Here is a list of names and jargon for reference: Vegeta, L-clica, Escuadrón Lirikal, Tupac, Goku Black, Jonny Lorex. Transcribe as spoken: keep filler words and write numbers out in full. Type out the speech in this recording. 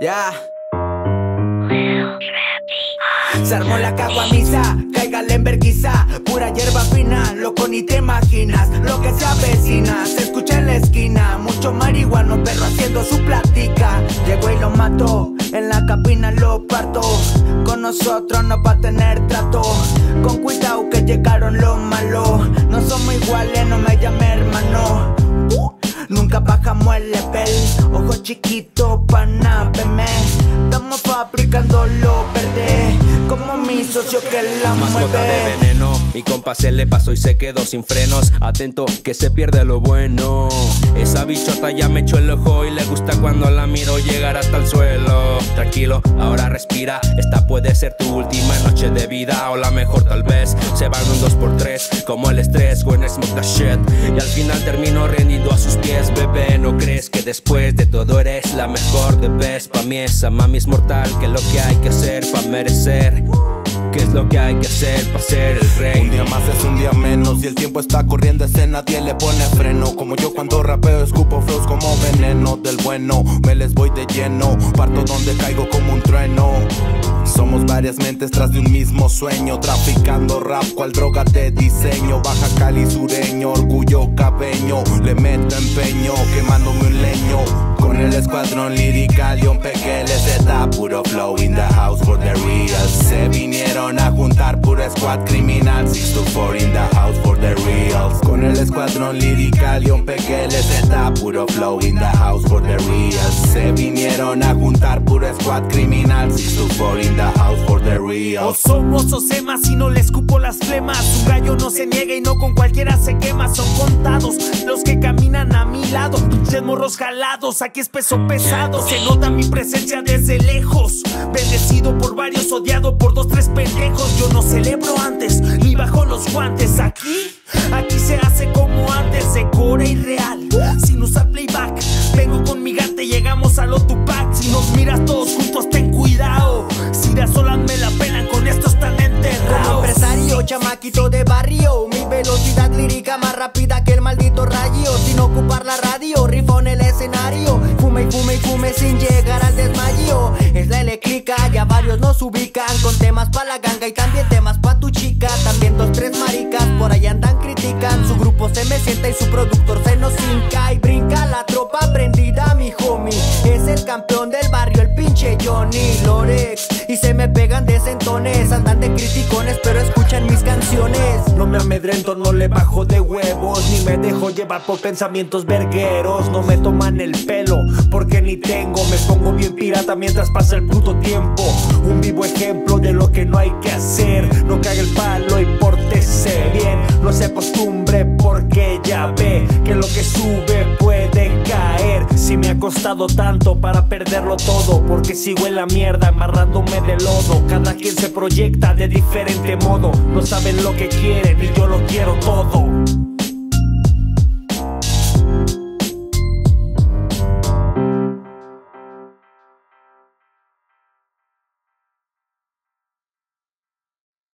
Ya. Se armó la caguamisa, caiga el emberguiza, pura hierba fina, loco ni te imaginas lo que se avecina, se escucha en la esquina, mucho marihuano, perro haciendo su plática. Llegó y lo mató, en la cabina lo parto, con nosotros no va a tener trato, con cuidado que llegaron los malos, no somos iguales, no me llame hermano. uh, Nunca bajamos el level, ojo chiquito, pana, veme, estamos fabricando lo verde, como mi socio que la mascota de veneno. Mi compa se le pasó y se quedó sin frenos, atento que se pierde lo bueno. Esa bichota ya me echó el ojo y le gusta cuando la miro llegar hasta el suelo. Tranquilo, ahora respira, esta puede ser tu última noche de vida, o la mejor tal vez. Se van un dos por tres, como el estrés, when smoke the shit, y al final termino rendido a sus pies. Bebé, ¿no crees que después de todo eres la mejor de vez? Pa' mí esa mami es mortal, que es lo que hay que hacer pa' merecer? ¿Qué es lo que hay que hacer para ser el rey? Un día más es un día menos y el tiempo está corriendo, ese nadie le pone freno. Como yo cuando rapeo escupo flows como veneno, del bueno me les voy de lleno, parto donde caigo como un trueno. Somos varias mentes tras de un mismo sueño, traficando rap cual droga de diseño. Baja Cali sureño, orgullo cabeño, le meto empeño quemándome un leño. Con el escuadrón lirical y un pequeño Z, puro flow in the house for the real. Se vinieron a juntar, puro squad criminal, six to four in the house for the real. Con el escuadrón lirical y un pequeño Z, puro flow in the house for the real. Se vinieron a juntar, puro squad criminal, six to four in the house for the real. O somos o semas y no les escupo las flemas, un gallo no se niega y no con cualquiera se quema. Son contados los que caminan a mi lado, pinches morros jalados, aquí es peso pesado. Se nota mi presencia desde lejos, bendecido por varios, odiado por dos, tres pendejos. Yo no celebro antes, ni bajo los guantes. Aquí, aquí se hace como antes, de core y real, sin usar playback. Vengo con mi gante, llegamos a lo Tupac. Si nos miras todos juntos, ten cuidado, si las olas me la pelan, con esto están enterrados. Como empresario, chamaquito de barrio, mi velocidad lírica más rápida que el maldito rayo. Sin ocupar la radio, rifo en el escenario, fume y fume y fume sin llegar al desmayo. Es la L-clica, ya varios nos ubican, con temas pa' la ganga y también temas pa' tu chica. También dos, tres maricas por ahí andan, critican, su grupo se me sienta y su productor se nos hinca. Y brinca la tropa prendida, mi homie, es el campeón del barrio, el pinche Jonny Lorex. Y se me pegan desentones, andan de criticones, pero escuchan mis canciones. No me amedrento, no le bajo de huevos, ni me dejo llevar por pensamientos vergueros. No me toman el pelo, porque ni tengo, me pongo bien pirata mientras pasa el puto tiempo. Un vivo ejemplo de lo que no hay que hacer, no caiga el palo y pórtese bien, no se acostumbre porque ya ve que lo que sube puede caer. Si me ha costado tanto para perderlo todo, porque sigo en la mierda amarrándome de lodo. Cada quien se proyecta de diferente modo, no saben lo que quieren y yo lo quiero todo.